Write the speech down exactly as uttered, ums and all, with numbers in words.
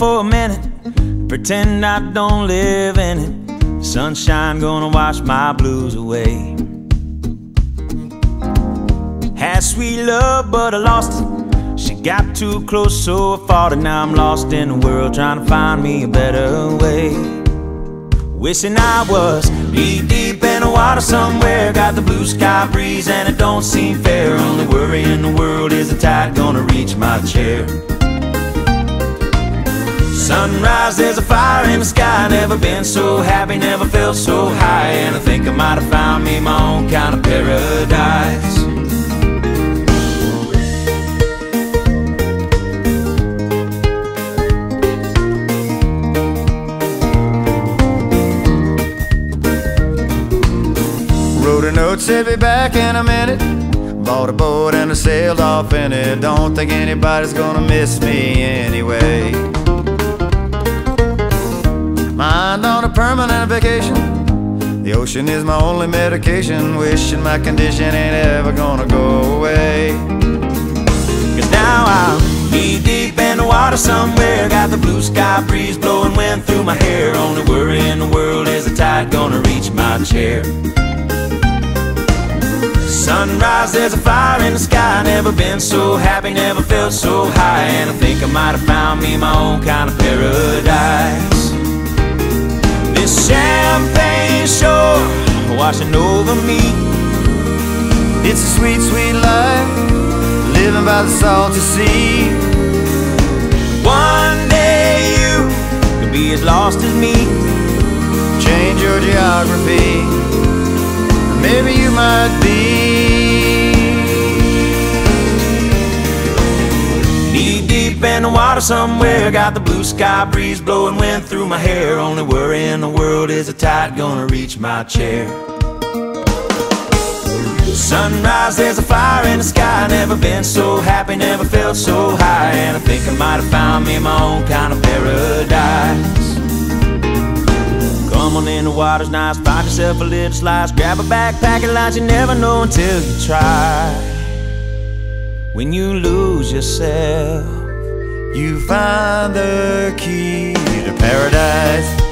for a minute, pretend I don't live in it. Sunshine gonna wash my blues away. Had sweet love, but I lost it. She got too close, so I fought it. Now I'm lost in the world, trying to find me a better way. Wishing I was knee deep in the water somewhere. Got the blue sky breeze and it don't seem fair. Only worry in the world is the tide gonna reach my chair. Sunrise, there's a fire in the sky. Never been so happy, never felt so high. And I think I might have found me my own kind of paradise. Wrote a note, said be back in a minute. Bought a boat and I sailed off in it. Don't think anybody's gonna miss me anyway. Mind on a permanent vacation. The ocean is my only medication. Wishing my condition ain't ever gonna go away. Cause now I'm knee deep in the water somewhere. Got the blue sky breeze blowing wind through my hair. Only worry in the world is the tide gonna reach my chair. Sunrise, there's a fire in the sky. Never been so happy, never felt so high. And I think I might have found me my own kind of paradise. This champagne shore washing over me. It's a sweet, sweet life, living by the salty sea. One day you could be as lost as me. Change your geography, maybe you might be. Knee deep in the water somewhere. Got the blue sky breeze blowing wind through my hair. Only worry in the world is the tide gonna reach my chair. Sunrise, there's a fire in the sky. Never been so happy, never felt so high. And I think I might have found me my own kind of paradise. Come on in, the water's nice. Find yourself a little slice. Grab a backpack of lunch. You never know until you try. When you lose yourself, you find the key to paradise.